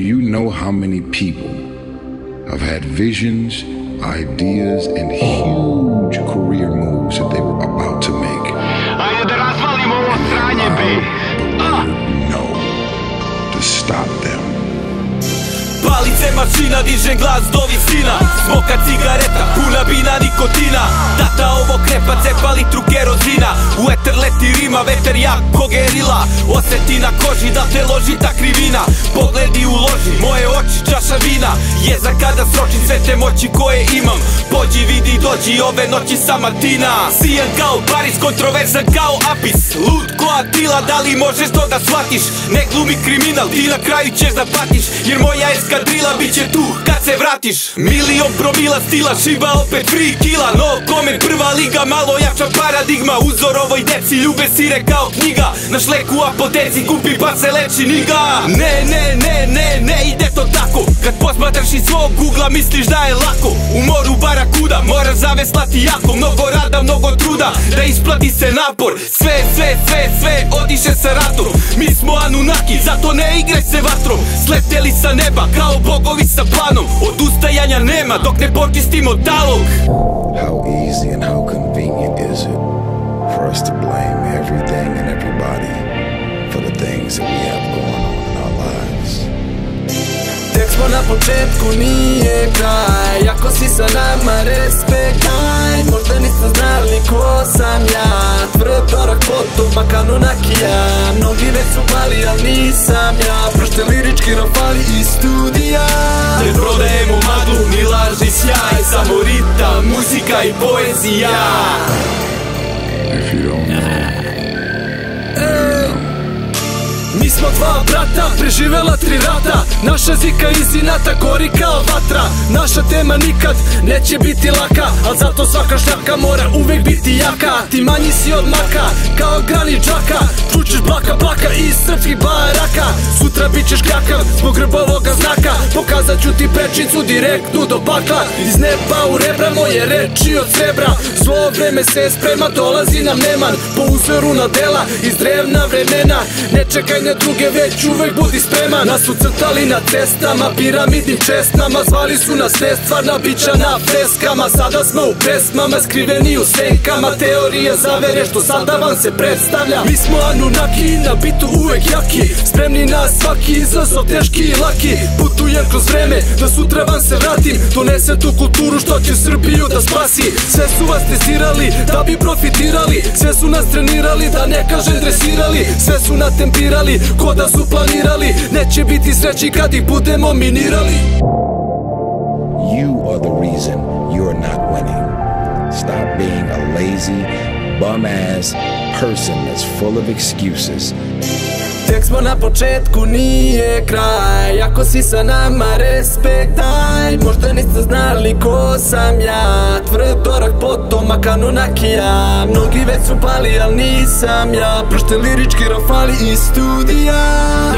you know how many people have had visions, ideas, and huge career moves that they were about to make? No, to stop them. Pali se mašina, dižem glas do visina. Smoka cigareta, puna bina nikotina. Tata ovo krepa, cepa litru kerozina. U eter leti rima, veter jak ko gerila. Osjeti na koži da te loži ta krivina. Pogledi u loži, moje oči čaša vina. Jeza kada sročim sve te moći koje imam. Pođi vidi dođi ove noći sa Martina. Sijan kao Paris, kontroverzan kao Apis. Lud ko Atila, da li možeš to da shvatiš? Ne glumi kriminal, ti na kraju ćeš da patiš. Jer moja je skadrila, bit će tu kad se vratiš. Milion promila stila, šiba opet 3 kila. No koment prva liga, malo jača paradigma. Uzor ovoj deci, ljube sire kao knjiga. Naš lek u apoteci, kupi pa se leči niga. Ne ide to tako. Kad posmatraš iz svog ugla, misliš da je lako. U moru barakuda, moraš zaveslati jako. Mnogo rada, mnogo truda, da isplati se napor. Sve odiše sa ratom. Mi smo Anunaki, zato ne igraj se vatrom. Sleteli sa neba kao bogovi sa planom. Odustajanja nema dok ne počistimo talog. How easy and how convenient is it for us to blame everything and everybody for the things that we have going on in our lives. Tek smo na početku, nije kraj. Ako si sa nama, respektaj. Možda nismo znali ko sam ja. Prvi korak potomak Anunakija. Mnogi već su pali, al nisam ja. Prošte lirički rafali iz studija. Ne prodajemo maglu, ni laži sjaj. Samo ritam, muzika i poezija. If you don't know. Mi smo dva brata, preživela 3 rata. Naša zika iz inata gori kao vatra. Naša tema nikad neće biti laka, al zato svaka šljaka mora uvek biti jaka. Ti manji si od maka, kao granit džaka. Čučiš blaka iz srpskih baraka. Sutra bit ćeš kljakav zbog grbovoga znaka. Pokazat ću ti prečicu direktnu do pakla. Iz neba u rebra, moje reči od srebra. Zlo vreme se sprema, dolazi nam neman. Po uzoru na dela iz drevna vremena. Ne čekaj na druge, već uvek budi spreman. Nas su crtali na cestama, piramidnim česnama. Zvali su nas nestvarna bića na freskama. Sada smo u pesmama, skriveni u senkama. Teorija zavere što sada vam se predstavlja. Mi smo Anunaki, na bitu uvek jaki. Spremni na svaki izazov, teški i laki. Putujem kroz vreme, da sutra vam se vratim. Donesem tu kulturu što će Srbiju da spasi. Sve su vas testirali, da bi profitirali. Sve su nas trenirali, da ne kažem dresirali. Sve su natempirali, ko da su planirali. Neće biti sreći kad ih budemo minirali. You are the reason you're not winning. Stop being a lazy, bum-ass person that's full of excuses. Tek smo na početku, nije kraj. Ako si sa nama, respektaj. Možda niste znali ko sam ja. Tvrd korak potomak Anunakija. Mnogi već su pali, al nisam ja. Prošte lirički rafali iz studija.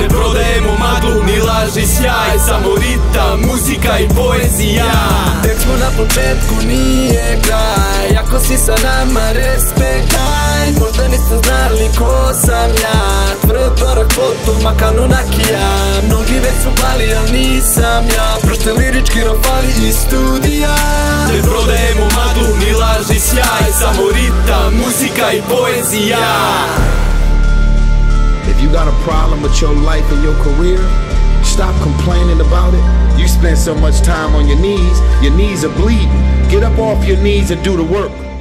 Ne prodajemo maglu, ni laži sjaj. Samo ritam, muzika i poezija. Tek smo na početku, nije kraj. Ako si sa nama, respektaj. Možda niste znali ko sam ja. Tvrd korak potomak Anunakija. Mnogi već su pali, al nisam ja. Prošte lirički rafali iz studija. Ne prodajemo maglu, ni laži sjaj. Samo ritam, muzika i poezija. If you got a problem with your life and your career, stop complaining about it. You spend so much time on your knees are bleeding. Get up off your knees and do the work.